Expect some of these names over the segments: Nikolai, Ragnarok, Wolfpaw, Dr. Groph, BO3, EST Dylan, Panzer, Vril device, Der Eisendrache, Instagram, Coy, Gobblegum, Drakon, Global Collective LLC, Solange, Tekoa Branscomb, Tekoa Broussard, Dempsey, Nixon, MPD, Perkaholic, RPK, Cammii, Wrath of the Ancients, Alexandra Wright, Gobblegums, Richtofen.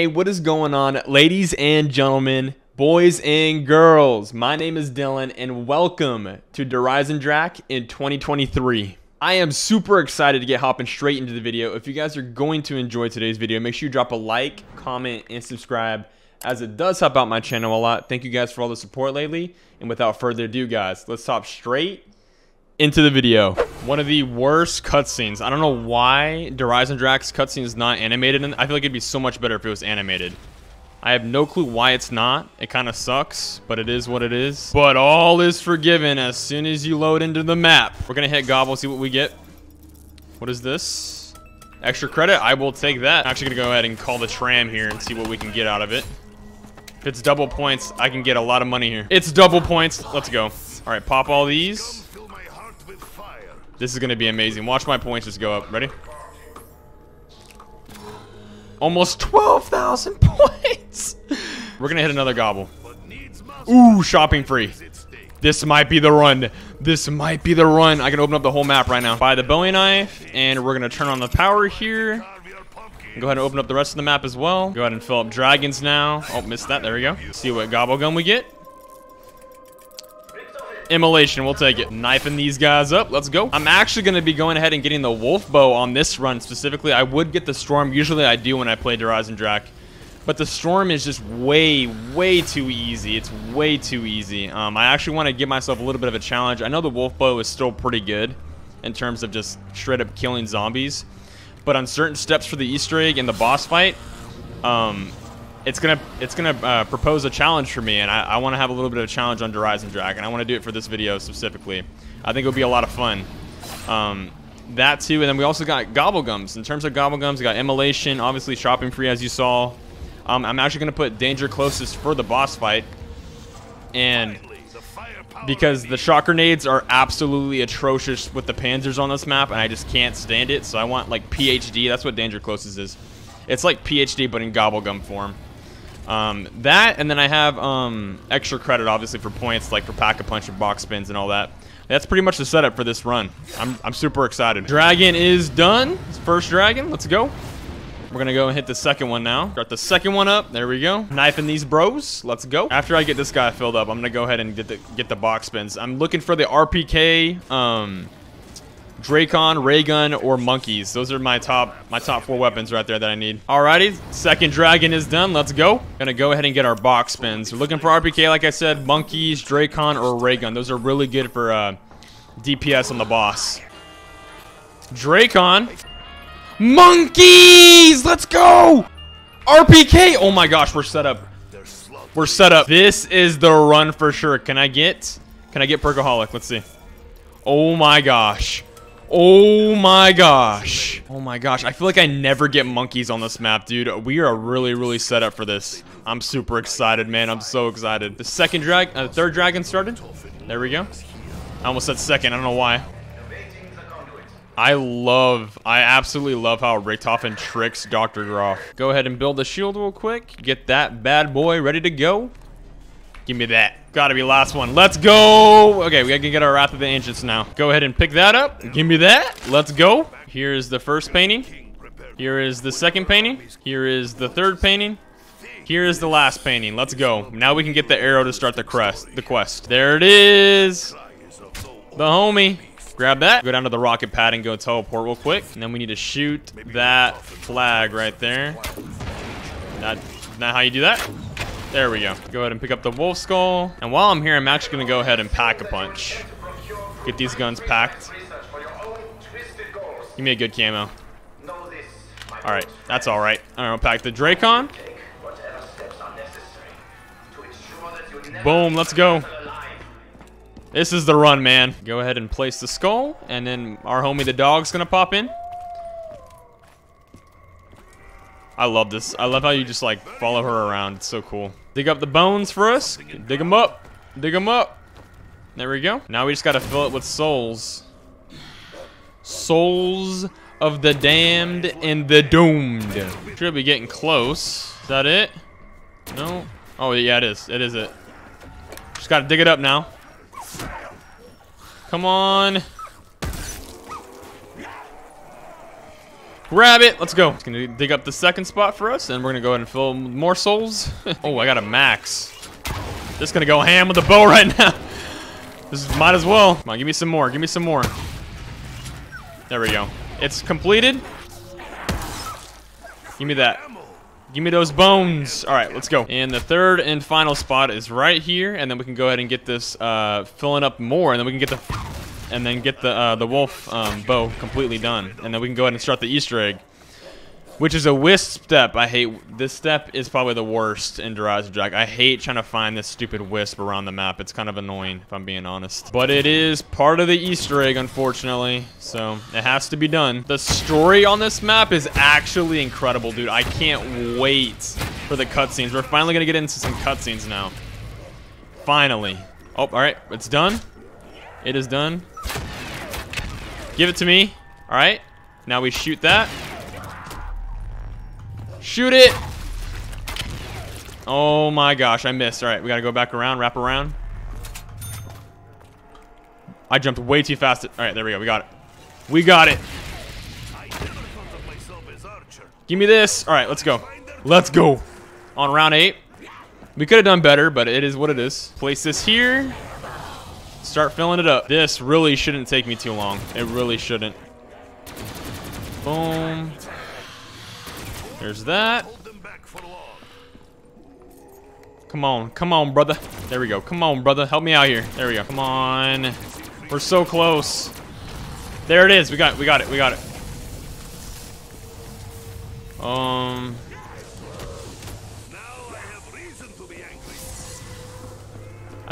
Hey, what is going on, ladies and gentlemen, boys and girls? My name is Dylan, and welcome to Der Eisendrache in 2023. I am super excited to get hopping straight into the video. If you guys are going to enjoy today's video, make sure you drop a like, comment, and subscribe, as it does help out my channel a lot. Thank you guys for all the support lately, and without further ado, guys, let's hop straight into the video. One of the worst cutscenes. I don't know why Der Eisendrache's cutscene is not animated, and I feel like it'd be so much better if it was animated. I have no clue why it's not. It kind of sucks, but it is what it is. But all is forgiven as soon as you load into the map. We're gonna hit Gobble, see what we get. What is this? Extra credit, I will take that. I'm actually gonna go ahead and call the tram here and see what we can get out of it. If it's double points, I can get a lot of money here. It's double points, let's go. All right, pop all these. This is gonna be amazing. Watch my points just go up. Ready? Almost 12,000 points. We're gonna hit another gobble. Ooh, shopping free. This might be the run. This might be the run. I can open up the whole map right now. Buy the Bowie knife, and we're gonna turn on the power here. Go ahead and open up the rest of the map as well. Go ahead and fill up dragons now. Oh, missed that. There we go. See what Gobblegum we get. Immolation, we'll take it. Knifing these guys up, let's go. I'm actually gonna be going ahead and getting the Wolfpaw on this run specifically. I would get the Storm, usually I do when I play Der Eisendrache, but the Storm is just way too easy. It's way too easy. I actually wanna give myself a little bit of a challenge. I know the Wolfpaw is still pretty good in terms of just straight up killing zombies, but on certain steps for the Easter egg and the boss fight, it's gonna propose a challenge for me, and I want to have a little bit of a challenge on Der Eisendrache, and I want to do it for this video specifically. I think it'll be a lot of fun. That too, and then we also got Gobblegums. In terms of Gobblegums, we got Immolation, obviously shopping free as you saw. I'm actually gonna put Danger Closest for the boss fight, and because the shock grenades are absolutely atrocious with the panzers on this map, and I just can't stand it, so I want like PhD. That's what Danger Closest is. It's like PhD but in Gobblegum form. That, and then I have extra credit obviously for points, like for Pack-a-Punch and box spins and all that. That's pretty much the setup for this run. I'm super excited. Dragon is done. It's first dragon. Let's go. We're gonna go and hit the second one now. Got the second one up. There we go. Knifing these bros. Let's go. After I get this guy filled up, I'm gonna go ahead and get the box spins. I'm looking for the RPK, Drakon, ray gun, or monkeys. Those are my top four weapons right there that I need. Alrighty, second dragon is done. Let's go. Gonna go ahead and get our box spins. We're looking for RPK, like I said, monkeys, Drakon, or ray gun. Those are really good for DPS on the boss. Drakon, monkeys. Let's go. RPK. Oh my gosh, we're set up. We're set up. This is the run for sure. Can I get Perkaholic? Let's see. Oh my gosh. Oh my gosh. Oh my gosh. I feel like I never get monkeys on this map, dude. We are really set up for this. I'm super excited, man. I'm so excited. The second dragon, third dragon started. There we go. I almost said second. I don't know why. I absolutely love how Richtofen tricks Dr. Groph. Go ahead and build the shield real quick. Get that bad boy ready to go. Give me that. Gotta be last one. Let's go. Okay, we can get our Wrath of the Ancients now. Go ahead and pick that up. Give me that. Let's go. Here is the first painting. Here is the second painting. Here is the third painting. Here is the last painting. Let's go. Now we can get the arrow to start the quest. There it is. The homie. Grab that. Go down to the rocket pad and go teleport real quick. And then we need to shoot that flag right there. Not how you do that. There we go. Go ahead and pick up the wolf skull. And while I'm here, I'm actually going to go ahead and pack a punch. Get these guns packed. Give me a good camo. All right. That's all right. I'm going to pack the Drakon. Boom. Let's go. This is the run, man. Go ahead and place the skull. And then our homie the dog's going to pop in. I love this. I love how you just like follow her around. It's so cool. Dig up the bones for us. Dig them up. Dig them up. There we go. Now we just got to fill it with souls. Souls of the damned and the doomed. Should be getting close. Is that it? No. Oh, yeah, it is. It is it. Just got to dig it up now. Come on. Grab it. Let's go. It's gonna dig up the second spot for us, and we're gonna go ahead and fill more souls. Oh, I got a max. Just gonna go ham with the bow right now. This might as well. Come on, give me some more. Give me some more. There we go. It's completed. Give me that. Give me those bones. All right, let's go. And the third and final spot is right here, and then we can go ahead and get this filling up more, and then we can get the and then get the wolf bow completely done, and then we can go ahead and start the Easter egg, which is a wisp step. I hate this step. Is probably the worst in Der Eisendrache. I hate trying to find this stupid wisp around the map. It's kind of annoying if I'm being honest, but it is part of the Easter egg, unfortunately, so it has to be done. The story on this map is actually incredible, dude. I can't wait for the cutscenes. We're finally gonna get into some cutscenes now. Finally. Oh, all right, it's done. It is done. Give it to me. All right. Now we shoot that. Shoot it. Oh my gosh, I missed. All right, we got to go back around, wrap around. I jumped way too fast. All right, there we go. We got it. We got it. Give me this. All right, let's go. Let's go. On round 8. We could have done better, but it is what it is. Place this here. Start filling it up. This really shouldn't take me too long. It really shouldn't. Boom. There's that. Come on. Come on, brother. There we go. Come on, brother. Help me out here. There we go. Come on. We're so close. There it is. We got it. We got it. We got it.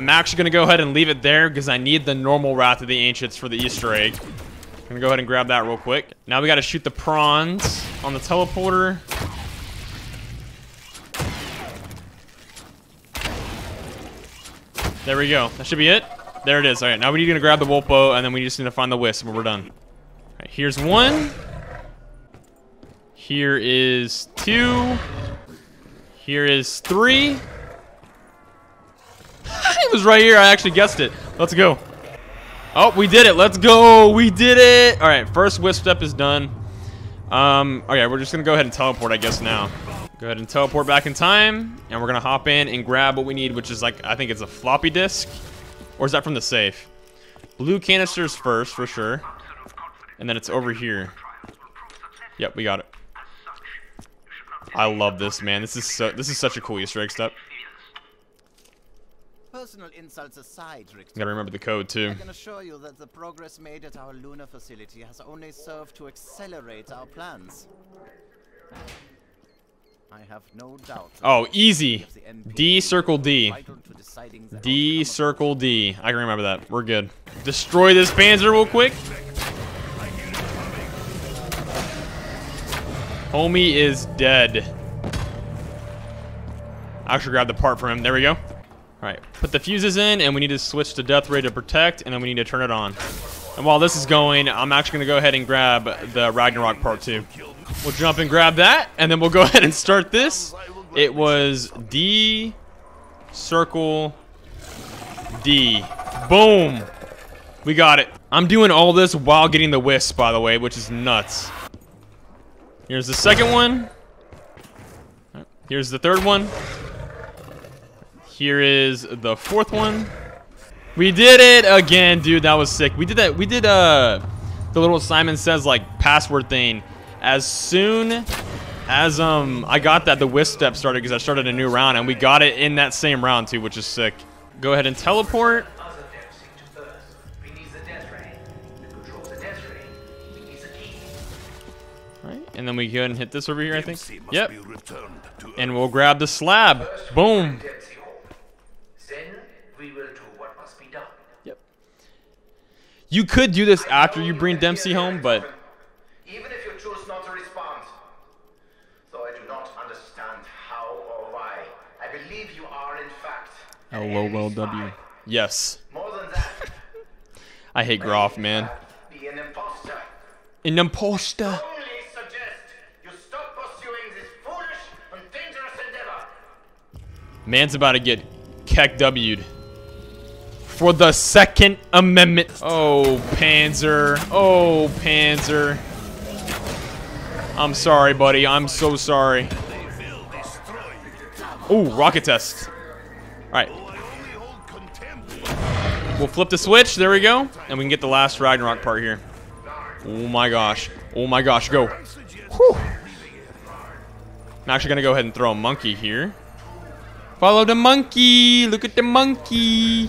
I'm actually going to go ahead and leave it there because I need the normal Wrath of the Ancients for the Easter egg. I'm going to go ahead and grab that real quick. Now we got to shoot the prawns on the teleporter. There we go. That should be it. There it is. All right, now we need to grab the wolf bow, and then we just need to find the wisp when we're done. All right, here's one. Here is 2. Here is 3. It was right here. I actually guessed it. Let's go. Oh, we did it. Let's go. We did it. All right, first wisp step is done. Okay, we're just gonna go ahead and teleport, I guess. Now go ahead and teleport back in time, and we're gonna hop in and grab what we need, which is, like, I think it's a floppy disk, or is that from the safe? Blue canisters first for sure, and then it's over here. Yep, we got it. I love this, man. This is such a cool Easter egg step. Personal insults aside, Richtofen, gotta remember the code too. I can assure you that the progress made at our lunar facility has only served to accelerate our plans. I have no doubt. Oh, easy. D circle D. D circle D. I can remember that. We're good. Destroy this panzer real quick. Homie is dead. I should grab the part from him. There we go. Alright, put the fuses in, and we need to switch to death ray to protect, and then we need to turn it on. And while this is going, I'm actually going to go ahead and grab the Ragnarok Part 2. We'll jump and grab that, and then we'll go ahead and start this. It was D, circle, D. Boom! We got it. I'm doing all this while getting the wisp, by the way, which is nuts. Here's the second one. Here's the third one. Here is the fourth one. We did it again, dude. That was sick. We did that. We did the little Simon Says, like, password thing. As soon as I got that, the wisp step started because I started a new round, and we got it in that same round too, which is sick. Go ahead and teleport. All right, and then we go ahead and hit this over here, I think. Yep. And we'll grab the slab. Boom. You could do this after you bring Dempsey home, but even if you choose not to respond, though I do not understand how or why, I believe you are in fact LOLW. Yes. More than that, I hate Groph, man. Be an imposter. An imposter. I only suggest you stop pursuing this foolish and dangerous endeavor. Man's about to get keck W'd. For the Second Amendment. Oh, Panzer. Oh, Panzer. I'm sorry, buddy. I'm so sorry. Ooh, rocket test. Alright. We'll flip the switch. There we go. And we can get the last Ragnarok part here. Oh my gosh. Oh my gosh. Go. Whew. I'm actually going to go ahead and throw a monkey here. Follow the monkey. Look at the monkey.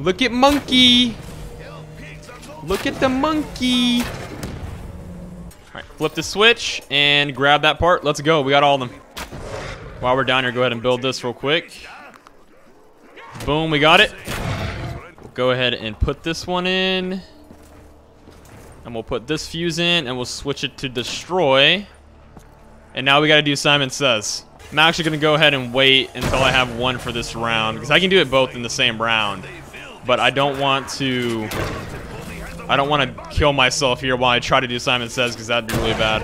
Look at monkey. Look at the monkey. Alright, flip the switch and grab that part. Let's go. We got all of them. While we're down here, go ahead and build this real quick. Boom, we got it. We'll go ahead and put this one in. And we'll put this fuse in and we'll switch it to destroy. And now we got to do Simon Says. I'm actually going to go ahead and wait until I have one for this round, because I can do it both in the same round. But I don't want to kill myself here while I try to do Simon Says, because that'd be really bad.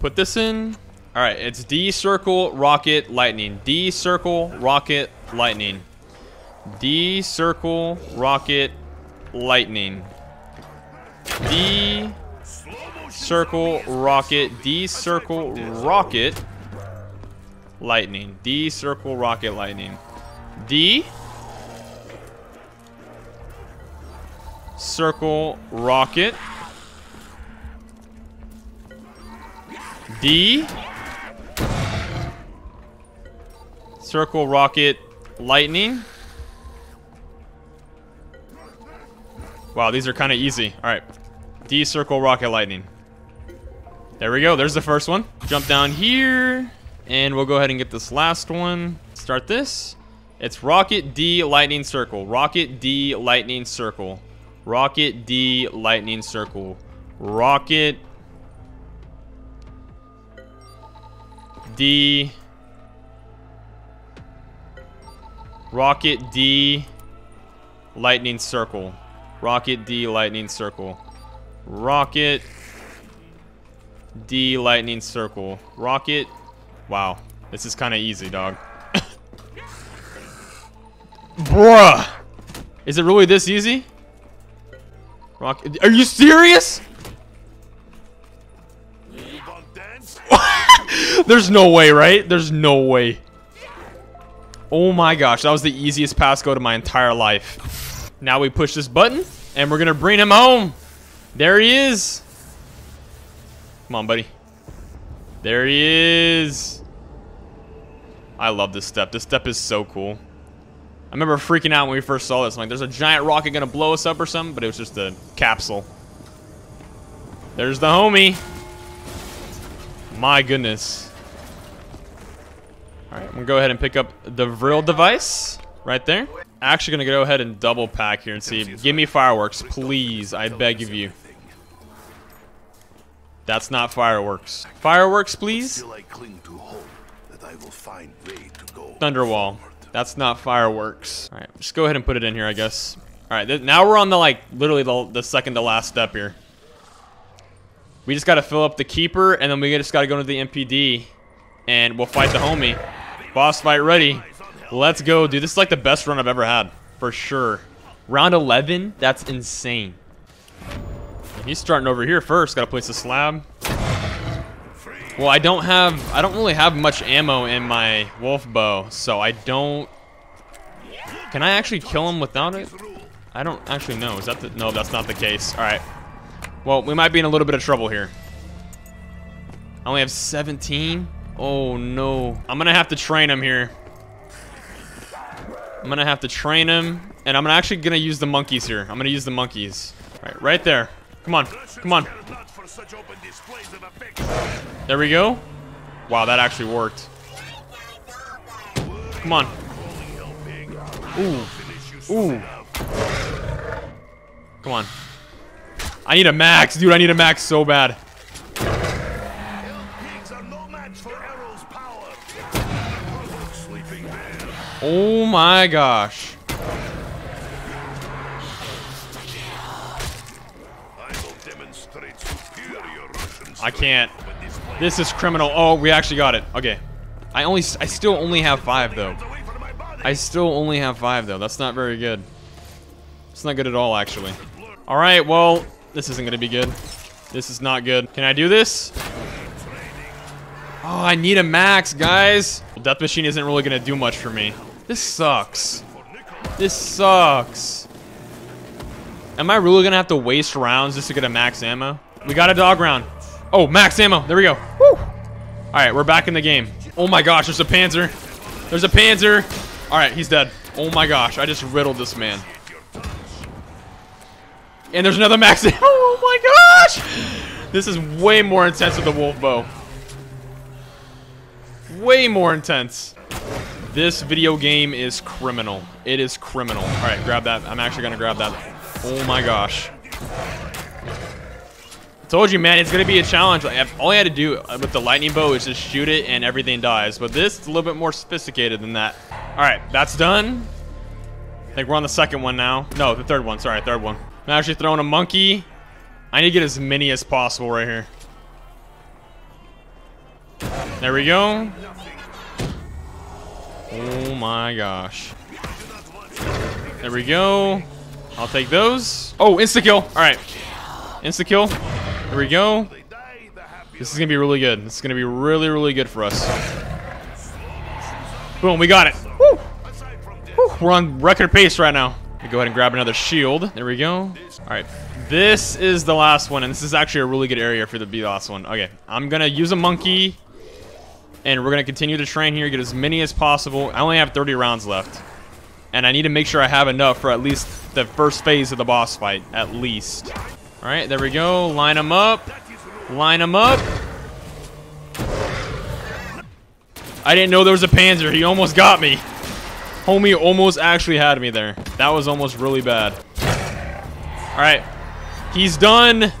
Put this in. All right, it's D, circle, rocket, lightning. D, circle, rocket, lightning. D, circle, rocket, lightning. D, circle, rocket, D, circle, rocket, lightning. D, circle, rocket, lightning. D, circle, rocket. D, circle, rocket, lightning. Wow, these are kind of easy. All right. D, circle, rocket, lightning. There we go. There's the first one. Jump down here. And we'll go ahead and get this last one. Start this. It's rocket, D, lightning, circle. Rocket, D, lightning, circle. Rocket, D, lightning, circle. Rocket, D, rocket, D, lightning, circle. Rocket, D, lightning, circle. Rocket, D, lightning, circle. Rocket. Wow, this is kind of easy, dog. Bruh, is it really this easy? Rocket. Are you serious? There's no way, right? There's no way. Oh my gosh, that was the easiest pass go to my entire life. Now we push this button, and we're going to bring him home. There he is. Come on, buddy. There he is. I love this step. This step is so cool. I remember freaking out when we first saw this. I'm like, there's a giant rocket going to blow us up or something, but it was just a capsule. There's the homie. My goodness. All right, I'm going to go ahead and pick up the Vril device right there. Actually gonna go ahead and double pack here and see. Give me fireworks, please. I beg of you. That's not fireworks. Fireworks, please. Thunderwall. That's not fireworks. All right, just go ahead and put it in here, I guess. All right, now we're on the like literally the second to last step here. We just gotta fill up the keeper, and then we just gotta go into the MPD, and we'll fight the homie. Boss fight ready. Let's go, dude. This is like the best run I've ever had, for sure. Round 11? That's insane. He's starting over here first. Gotta place a slab. Well, I don't really have much ammo in my wolf bow, so I don't... Can I actually kill him without it? I don't actually know. Is that the... No, that's not the case. All right. Well, we might be in a little bit of trouble here. I only have 17. Oh, no. I'm gonna have to train him here. I'm gonna have to train him, and I'm actually gonna use the monkeys here. I'm gonna use the monkeys. Right, right there. Come on, come on. There we go. Wow, that actually worked. Come on. Ooh, ooh. Come on. I need a max, dude. I need a max so bad. Oh my gosh. I can't. This is criminal. Oh, we actually got it. Okay. I still only have 5 though. I still only have 5 though. That's not very good. It's not good at all, actually. All right, well, this isn't going to be good. This is not good. Can I do this? Oh, I need a max, guys. Death Machine isn't really gonna do much for me. This sucks. This sucks. Am I really gonna have to waste rounds just to get a max ammo? We got a dog round. Oh, max ammo. There we go. Woo. All right, we're back in the game. Oh my gosh, there's a Panzer. There's a Panzer. All right, he's dead. Oh my gosh, I just riddled this man. And there's another max ammo. Oh my gosh. This is way more intense with the wolf bow. Way more intense. This video game is criminal. It is criminal. All right, grab that. I'm actually gonna grab that. Oh my gosh. I told you, man, it's gonna be a challenge. Like, all I had to do with the lightning bow is just shoot it and everything dies. But this is a little bit more sophisticated than that. All right, that's done. I think we're on the second one now. No, the third one, sorry, third one. I'm actually throwing a monkey. I need to get as many as possible right here. There we go. Oh my gosh. There we go. I'll take those. Oh, insta-kill. All right. Insta-kill. There we go. This is going to be really good. This is going to be really, really good for us. Boom, we got it. Woo. Woo. We're on record pace right now. We go ahead and grab another shield. There we go. All right. This is the last one, and this is actually a really good area for the last one. Okay, I'm going to use a monkey, and we're going to continue to train here, get as many as possible. I only have 30 rounds left, and I need to make sure I have enough for at least the first phase of the boss fight, at least. All right, there we go. Line them up. Line them up. I didn't know there was a Panzer. He almost got me. Homie almost actually had me there. That was almost really bad. All right. He's done.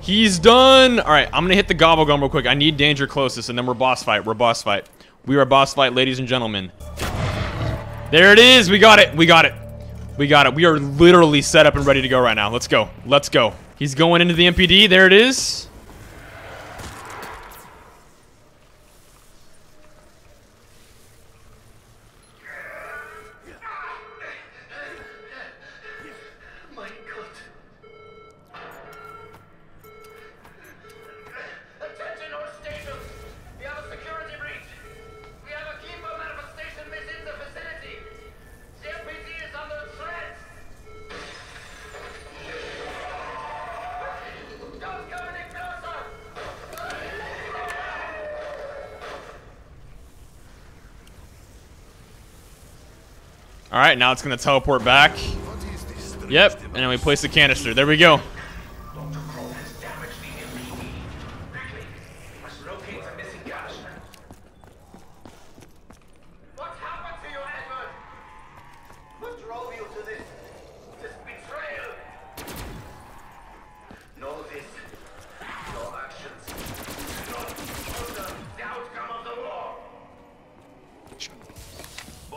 He's done. All right, I'm going to hit the Gobblegum real quick. I need danger closest, and then we're boss fight. We're boss fight. We are boss fight, ladies and gentlemen. There it is. We got it. We got it. We got it. We are literally set up and ready to go right now. Let's go. Let's go. He's going into the MPD. There it is. All right, now it's going to teleport back. Yep, and then we place the canister. There we go.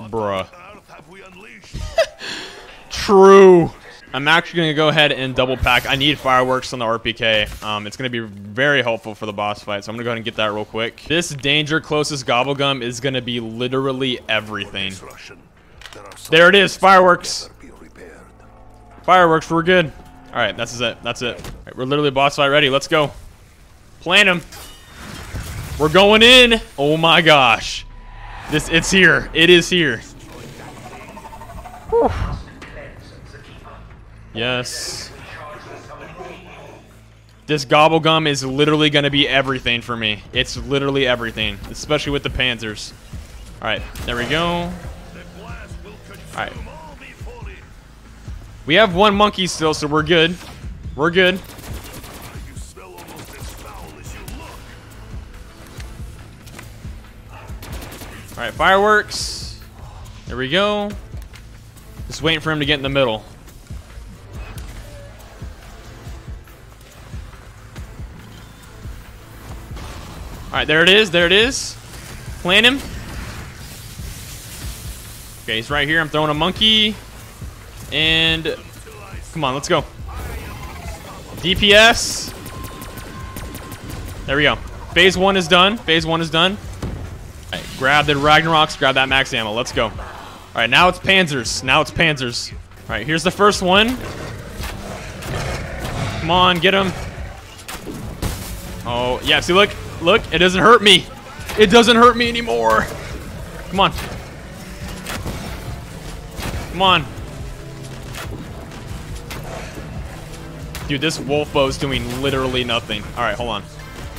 Bruh. True. I'm actually going to go ahead and double pack. I need fireworks on the RPK. It's going to be very helpful for the boss fight, so I'm going to go ahead and get that real quick. This danger closest Gobblegum is going to be literally everything. There it is. Fireworks. Fireworks. We're good. All right. That's it. That's it. All right, we're literally boss fight ready. Let's go. Plant him. We're going in. Oh, my gosh. This, it's here. It is here. Whew. Yes. This Gobblegum is literally going to be everything for me. It's literally everything, especially with the Panzers. All right, there we go. All right. We have one monkey still, so we're good. We're good. All right, fireworks. There we go. Just waiting for him to get in the middle. All right, there it is. There it is. Plant him. Okay, he's right here. I'm throwing a monkey. And come on, let's go. DPS. There we go. Phase one is done. Phase one is done. All right, grab the Ragnaroks. Grab that max ammo. Let's go. All right, now it's Panzers. Now it's Panzers. All right, here's the first one. Come on, get him. Oh, yeah, see, look. Look, it doesn't hurt me. It doesn't hurt me anymore. Come on. Come on. Dude, this Wolfpaw is doing literally nothing. All right, hold on.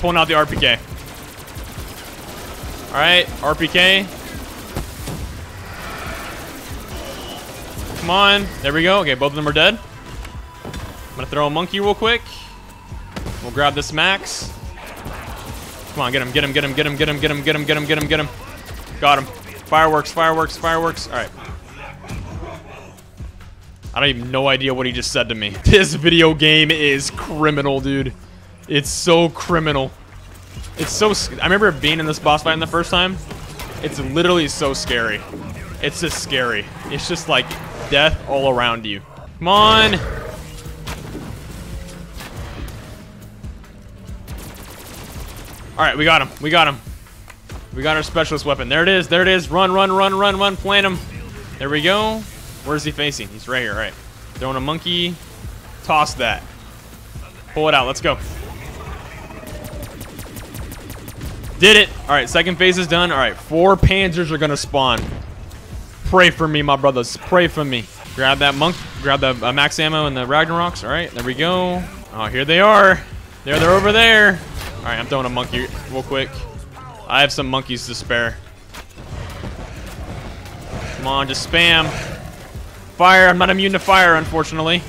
Pulling out the RPK. All right, RPK. Come on. There we go. Okay, both of them are dead. I'm going to throw a monkey real quick. We'll grab this max. Come on, get him, get him, get him, get him, get him, get him, get him, get him, get him, get him. Got him. Fireworks, fireworks, fireworks. All right. I don't even have no idea what he just said to me. This video game is criminal, dude. It's so criminal. It's so... I remember being in this boss fight in the first time. It's literally so scary. It's just scary. It's just like death all around you. Come on. All right, we got him. We got him. We got our specialist weapon. There it is. There it is. Run, run, run, run, run. Plant him. There we go. Where's he facing? He's right here. All right. Throwing a monkey. Toss that. Pull it out. Let's go. Did it. All right. Second phase is done. All right. 4 panzers are going to spawn. Pray for me, my brothers. Pray for me. Grab that monk. Grab the max ammo and the Ragnaroks. All right. There we go. Oh, here they are. There they're over there. All right, I'm throwing a monkey real quick. I have some monkeys to spare. Come on, just spam. Fire, I'm not immune to fire, unfortunately.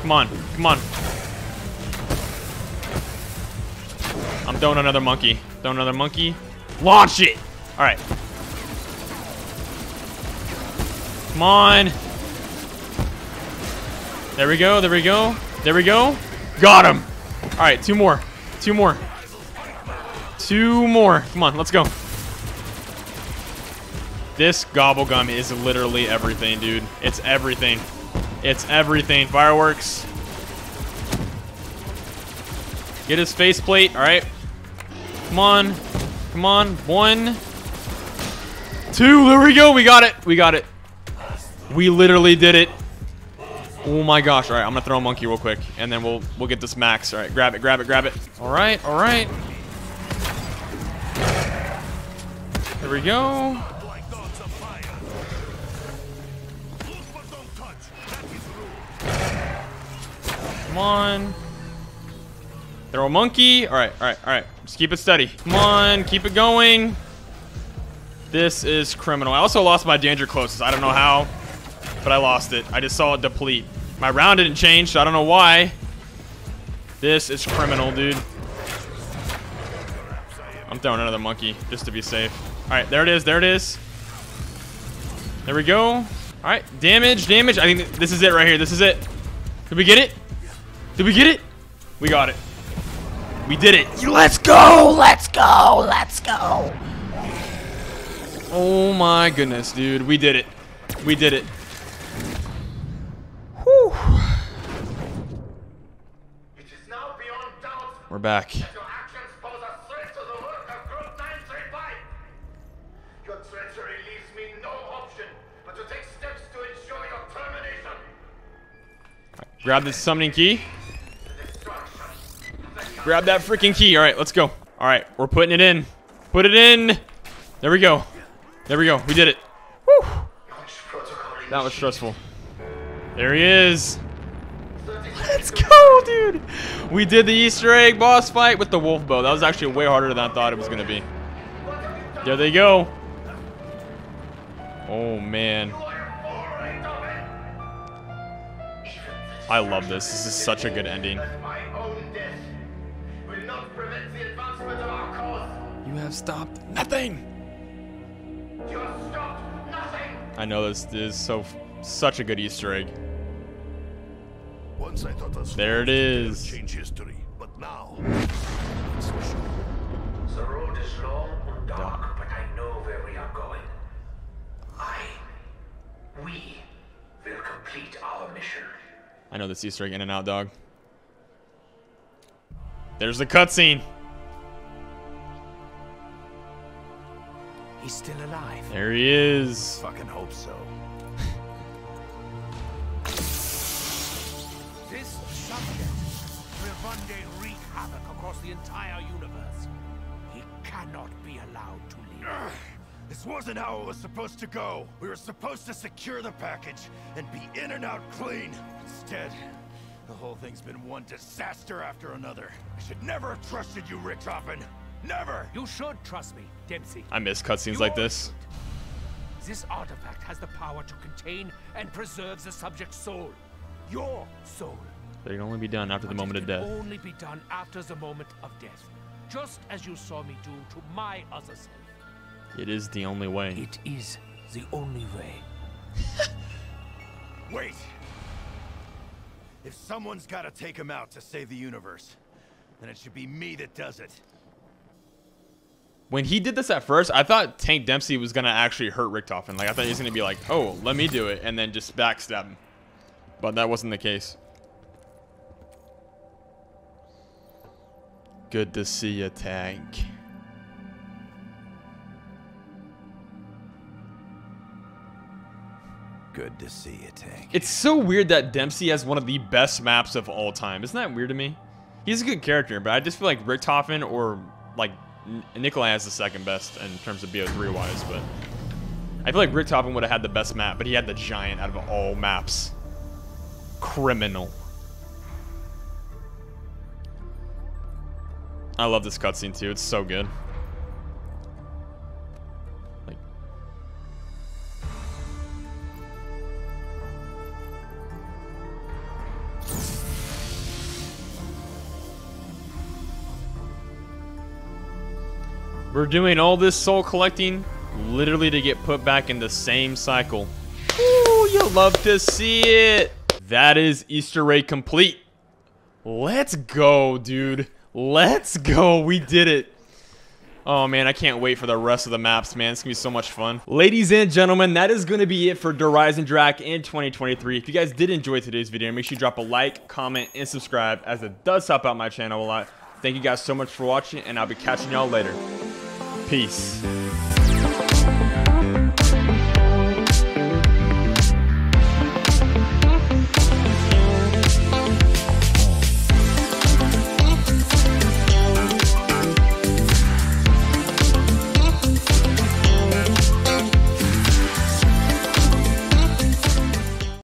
Come on, come on. I'm throwing another monkey. Throwing another monkey. Launch it! All right. Come on. There we go, there we go, there we go. Got him! All right, 2 more. 2 more. 2 more. Come on, let's go. This Gobblegum is literally everything, dude. It's everything. It's everything. Fireworks. Get his faceplate. All right. Come on. Come on. 1. 2. There we go. We got it. We got it. We literally did it. Oh my gosh. All right, I'm going to throw a monkey real quick, and then we'll get this max. All right, grab it, grab it, grab it. All right, all right. There we go. Come on. Throw a monkey. All right, all right, all right. Just keep it steady. Come on, keep it going. This is criminal. I also lost my danger closest. I don't know how. But I lost it. I just saw it deplete. My round didn't change, so I don't know why. This is criminal, dude. I'm throwing another monkey just to be safe. All right, there it is. There it is. There we go. All right, damage, damage. I think this is it right here. This is it. Did we get it? Did we get it? We got it. We did it. Let's go. Let's go. Let's go. Oh, my goodness, dude. We did it. We did it. We're back. Your treachery leaves me no option but to take steps to ensure your termination. Right, grab this summoning key. Grab that freaking key. All right, let's go. All right, we're putting it in. Put it in. There we go. There we go. We did it. Woo. That was stressful. There he is. Let's go, dude. We did the Easter egg boss fight with the Wolfpaw. That was actually way harder than I thought it was going to be. There they go. Oh, man. I love this. This is such a good ending. You have stopped nothing. I know this is such a good Easter egg. Once I thought us there it is. Change history, but now the road is long and dark, but I know where we are going. We will complete our mission. I know this Easter egg in and out, dog. There's the cutscene. He's still alive. There he is. Fucking hope so. This subject will one day wreak havoc across the entire universe. He cannot be allowed to leave. Ugh. This wasn't how it was supposed to go. We were supposed to secure the package and be in and out clean. Instead, the whole thing's been one disaster after another. I should never have trusted you, Richtofen. Never! You should trust me, Dempsey. I miss cutscenes like this. This artifact has the power to contain and preserve the subject's soul. Your soul. They can only be done after the moment of death. Only be done after the moment of death. Just as you saw me do to my other self. It is the only way. It is the only way. Wait. If someone's got to take him out to save the universe, then it should be me that does it. When he did this at first, I thought Tank Dempsey was going to actually hurt Richtofen. Like, I thought he was going to be like, oh, let me do it, and then just backstab him. But that wasn't the case. Good to see you, Tank. Good to see you, Tank. It's so weird that Dempsey has one of the best maps of all time. Isn't that weird to me? He's a good character, but I just feel like Richtofen or, like, Nikolai has the second best in terms of BO3 wise, but I feel like Richtofen would have had the best map, but he had the giant out of all maps. Criminal. I love this cutscene too. It's so good. Like, we're doing all this soul collecting literally to get put back in the same cycle. Ooh, you love to see it. That is Easter egg complete. Let's go, dude. Let's go. We did it. Oh, man, I can't wait for the rest of the maps, man. It's going to be so much fun. Ladies and gentlemen, that is going to be it for Der Eisendrache in 2023. If you guys did enjoy today's video, make sure you drop a like, comment, and subscribe, as it does help out my channel a lot. Thank you guys so much for watching, and I'll be catching y'all later. Peace.